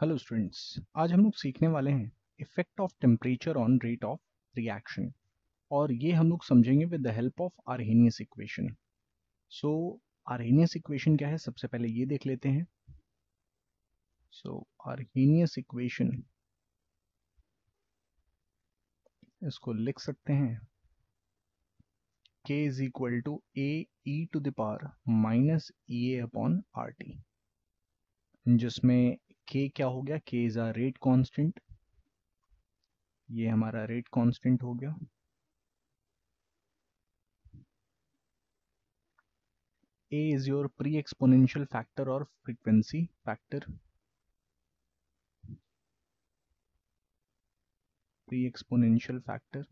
Hello students, आज हम लोग सीखने वाले हैं effect of temperature on rate of reaction और ये हम लोग समझेंगे with the help of Arrhenius equation. So Arrhenius equation क्या है सबसे पहले ये देख लेते हैं। सो आरहेनियस इक्वेशन इसको लिख सकते हैं k is equal to A E to the power minus E A upon R T, जिसमें k क्या हो गया, k is a rate constant, ये हमारा रेट कांस्टेंट हो गया। a is your pre exponential factor और frequency factor, pre exponential factor.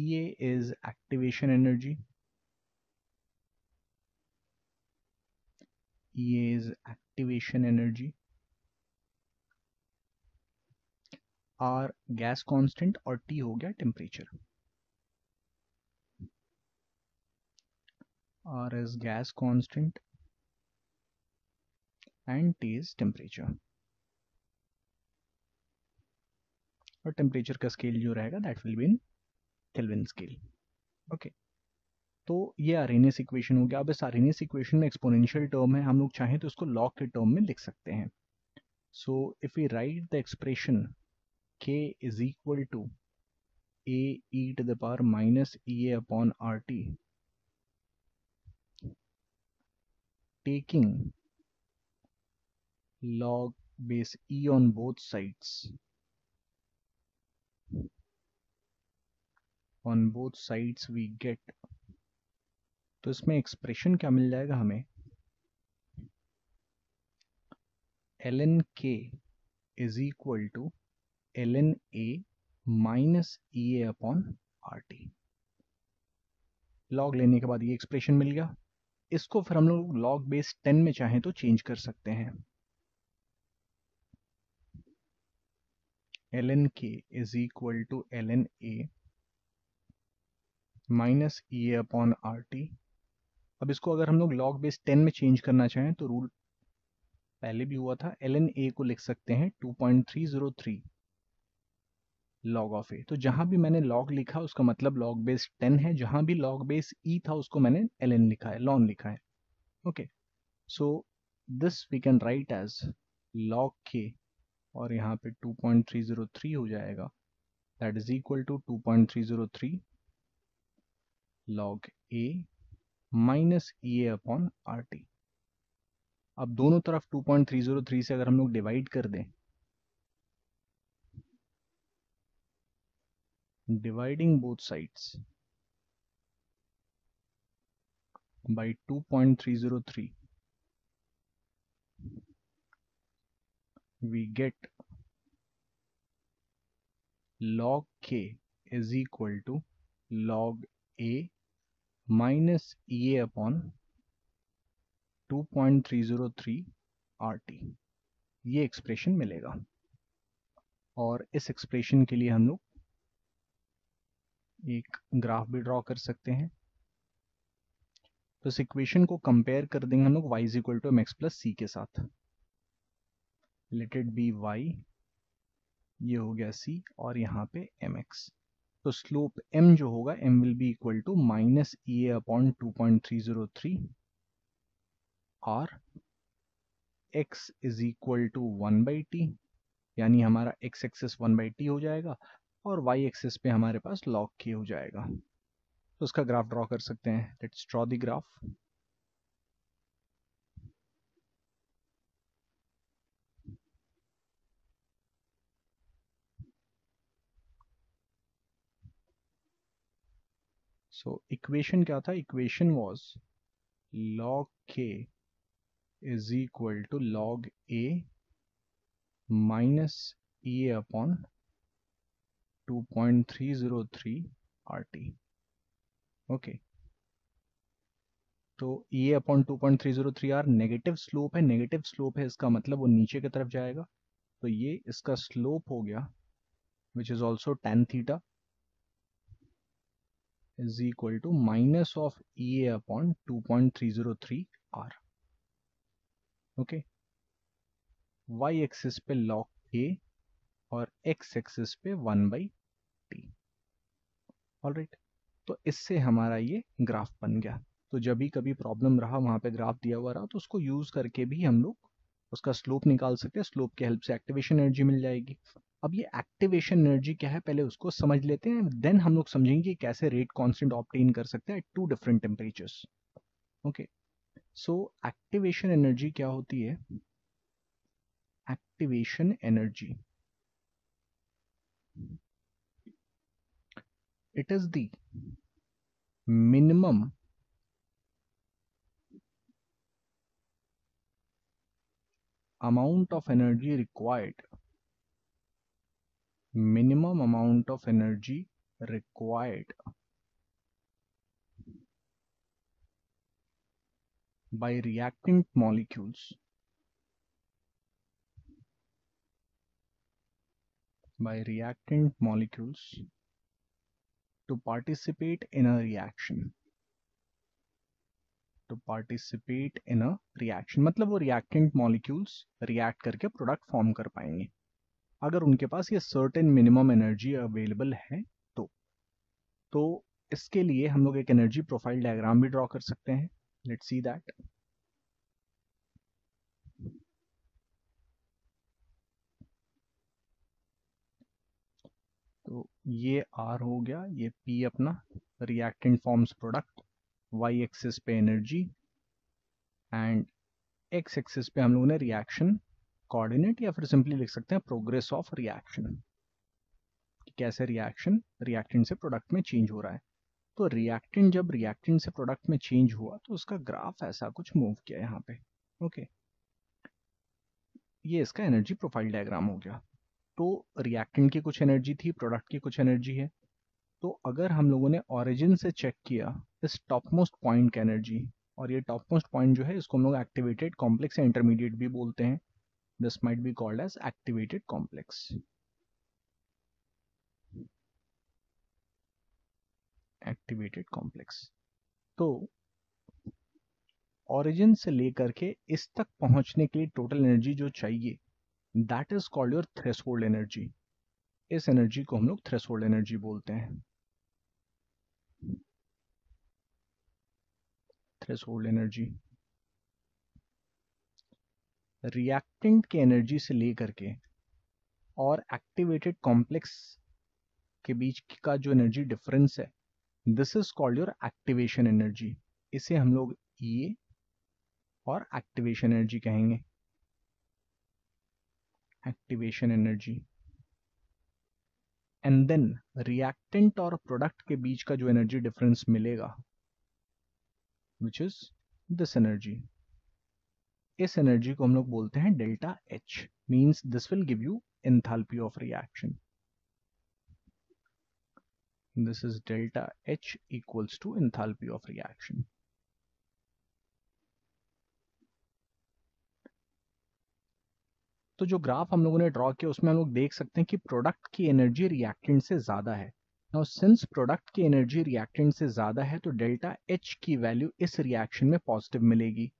ea is activation energy, EA is activation energy, R gas constant और T हो गया temperature. R is gas constant and T is temperature और temperature का scale जो रहेगा that will be in Kelvin scale. Okay, तो ये Arrhenius equation हो गया। अब इस आरहेनियस इक्वेशन में एक्सपोनेंशियल टर्म है, हम लोग चाहें तो इसको लॉग के टर्म में लिख सकते हैं। So if we write the expression k is equal to A E to the power minus E A upon R T, taking log base E on both sides, we get, तो इसमें expression क्या मिल जाएगा हमें, ln k is equal to ln a minus E A upon R T. Log लेने के बाद ये एक्सप्रेशन मिल गया, इसको फिर हम लोग लॉग बेस 10 में चाहें तो चेंज कर सकते हैं। ln k is equal to ln a minus E A upon R T. अब इसको अगर हम लोग लॉग बेस 10 में चेंज करना चाहें तो रूल पहले भी हुआ था, ln a को लिख सकते हैं 2.303 log ऑफ a। तो जहां भी मैंने log लिखा उसका मतलब log बेस 10 है, जहां भी log बेस e था उसको मैंने ln लिखा है, ln लिखा है। Okay, so this we can write as log k और यहाँ पे 2.303 हो जाएगा, that is equal to 2.303 log a minus E A upon R T. अब दोनों तरफ 2.303 से अगर हम लोग डिवाइड कर दें, dividing both sides by 2.303 we get log k is equal to log a minus E A upon 2.303 R T, ये एक्सप्रेशन मिलेगा। और इस एक्सप्रेशन के लिए हम लोग एक ग्राफ भी ड्रॉ कर सकते हैं। तो इस इक्वेशन को कंपेयर कर देंगे हम लोग y is equal to mx plus c के साथ। लेट इट बी y, ये हो गया c और यहाँ पे mx। तो स्लोप m जो होगा, m will be equal to minus E A upon 2.303 और x is equal to 1/t, यानी हमारा x एक्सेस 1/t हो जाएगा और y एक्सेस पे हमारे पास log k हो जाएगा। तो उसका ग्राफ ड्रॉ कर सकते हैं। Let's draw the graph. So equation क्या था, equation was log k is equal to log a minus e a upon 2.303 rt। Okay, तो e a upon 2.303 r negative slope है, नेगेटिव स्लोप है इसका मतलब वो नीचे की तरफ जाएगा, तो ये इसका स्लोप हो गया which is also tan theta is equal to minus of E A upon 2.303 R. Okay, Y axis पे लॉग के और एक्स एक्सिस पे 1/t। ऑलराइट, तो इससे हमारा ये ग्राफ बन गया। तो जब भी कभी प्रॉब्लम रहा, वहाँ पे ग्राफ दिया हुआ रहा, तो उसको यूज करके भी हम लोग उसका स्लोप निकाल सकते हैं। स्लोप के हेल्प से एक्टिवेशन एनर्जी मिल जाएगी। अब ये एक्टिवेशन एनर्जी क्या है पहले उसको समझ लेते हैं, देन हम लोग समझेंगे कि कैसे रेट कांस्टेंट ऑब्टेन कर सकते हैं at 2 different temperatures. Okay, so activation energy क्या होती है? Activation energy, it is the minimum amount of energy required by reactant molecules to participate in a reaction, मतलब वो रिएक्टेंट मॉलिक्यूल्स रिएक्ट करके product form कर पाएंगे अगर उनके पास ये सर्टेन मिनिमम एनर्जी अवेलेबल है। तो इसके लिए हम लोग एक एनर्जी प्रोफाइल डायग्राम भी ड्रॉ कर सकते हैं। Let's see that. तो ये R हो गया, ये P अपना reactant forms product, Y axis पे एनर्जी एंड X एक्सिस पे हम लोगों ने रिएक्शन कोऑर्डिनेट, या फिर सिंपली लिख सकते हैं प्रोग्रेस ऑफ रिएक्शन, कैसे रिएक्शन रिएक्टेंट से प्रोडक्ट में चेंज हो रहा है। तो रिएक्टेंट जब रिएक्टेंट से प्रोडक्ट में चेंज हुआ तो उसका ग्राफ ऐसा कुछ मूव किया यहाँ पे। ओके, ये इसका एनर्जी प्रोफाइल डायग्राम हो गया। तो रिएक्टेंट की कुछ एनर्जी थी, प्रोडक्ट की कुछ एनर्जी है। तो अगर हम लोगों ने ओरिजिन से चेक किया इस टॉप मोस्ट पॉइंट का एनर्जी, और ये टॉप मोस्ट पॉइंट जो है इसको हम लोग एक्टिवेटेड कॉम्प्लेक्स या इंटरमीडिएट भी बोलते हैं। This might be called as activated complex, तो ओरिजिन से लेकर के इस तक पहुंचने के लिए टोटल एनर्जी जो चाहिए, that is called your threshold energy. इस एनर्जी को हम लोग थ्रेशोल्ड एनर्जी बोलते हैं। थ्रेशोल्ड एनर्जी रिएक्टेंट के एनर्जी से लेकर के और एक्टिवेटेड कॉम्प्लेक्स के बीच का जो एनर्जी डिफरेंस है, this is called your activation energy. इसे हम लोग ये और एक्टिवेशन एनर्जी कहेंगे। Activation energy and then reactant और प्रोडक्ट के बीच का जो एनर्जी डिफरेंस मिलेगा, विच इज दिस एनर्जी। इस एनर्जी को हम लोग बोलते हैं delta H, means this will give you enthalpy of reaction. This is delta H equals to enthalpy of reaction. तो जो ग्राफ हम लोगों ने ड्रॉ किया उसमें हम लोग देख सकते हैं कि प्रोडक्ट की एनर्जी रिएक्टेंट से ज्यादा है। नाउ सिंस प्रोडक्ट की एनर्जी रिएक्टेंट से ज्यादा है, तो डेल्टा H की वैल्यू इस रिएक्शन में पॉजिटिव मिलेगी,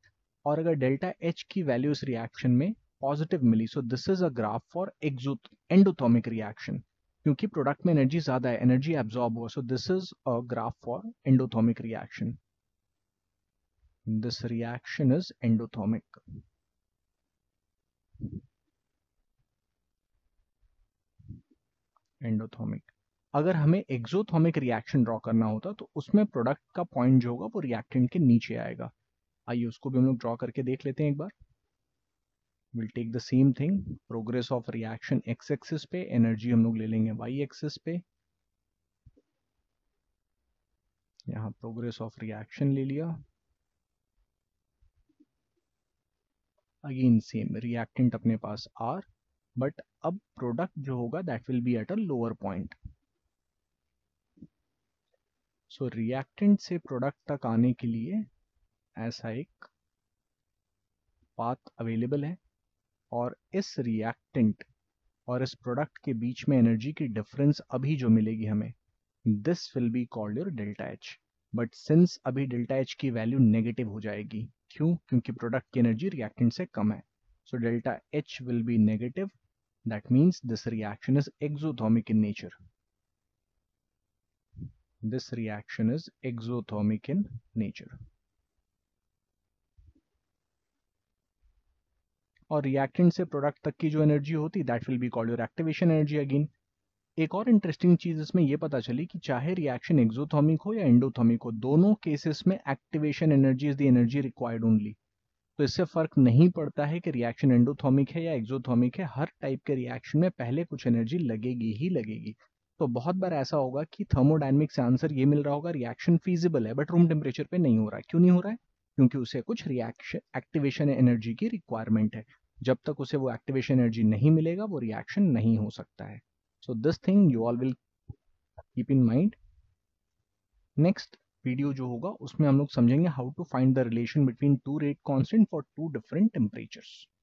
और अगर डेल्टा H की वैल्यू इस रिएक्शन में पॉजिटिव मिली, so this is a graph for endothermic reaction. क्योंकि प्रोडक्ट में एनर्जी ज्यादा है, एनर्जी एब्जॉर्ब हुआ, so this is a graph for endothermic reaction. This reaction is endothermic. Endothermic. अगर हमें एक्सोथर्मिक रिएक्शन ड्रॉ करना होता तो उसमें प्रोडक्ट का पॉइंट जो होगा वो रिएक्टेंट के नीचे आएगा। आइए उसको भी हम लोग ड्रॉ करके देख लेते हैं एक बार। Will take the same thing, progress of reaction X axis पे, एनर्जी हम लोग ले लेंगे वाई एक्सिस पे। यहाँ प्रोग्रेस ऑफ रिएक्शन ले लिया। अगेन सेम, रिएक्टेंट अपने पास आर, बट अब प्रोडक्ट जो होगा that will be at a lower point. So reactant से प्रोडक्ट तक आने के लिए ऐसा एक पाथ अवेलेबल है, और इस रिएक्टेंट और इस प्रोडक्ट के बीच में एनर्जी की डिफरेंस अभी जो मिलेगी हमें, this will be called your delta H। But since अभी डेल्टा एच की वैल्यू नेगेटिव हो जाएगी, क्यों? क्योंकि प्रोडक्ट की एनर्जी रिएक्टेंट से कम है. So delta H will be negative, that means this reaction is exothermic in nature. This reaction is exothermic in nature. और रिएक्टेंट से प्रोडक्ट तक की जो एनर्जी होती that will be called your activation energy again. एक और interesting चीज इसमें यह पता चली कि चाहे रिएक्शन एक्सोथर्मिक हो या एंडोथर्मिक हो, दोनों केसेस में activation energy is the energy required only. तो इससे फर्क नहीं पड़ता है कि रिएक्शन एंडोथर्मिक है या एक्सोथर्मिक है, हर टाइप के रिएक्शन में पहले कुछ एनर्जी लगेगी ही लगेगी. तो बहुत बार ऐसा होगा कि थर्मोडायनेमिक्स से आंसर ये मिल रहा होगा रिएक्शन फीजिबल है बट रूम टेम्परेचर पे नहीं हो रहा है. क्यों नहीं हो रहा है? क्योंकि उसे कुछ रिएक्शन एक्टिवेशन एनर्जी की रिक्वायरमेंट है. जब तक उसे वो एक्टिवेशन एनर्जी नहीं मिलेगा वो रिएक्शन नहीं हो सकता है. So this thing you all will keep in mind. Next video जो होगा उसमें हम लोग समझेंगे how to find the relation between two rate constant for two different temperatures.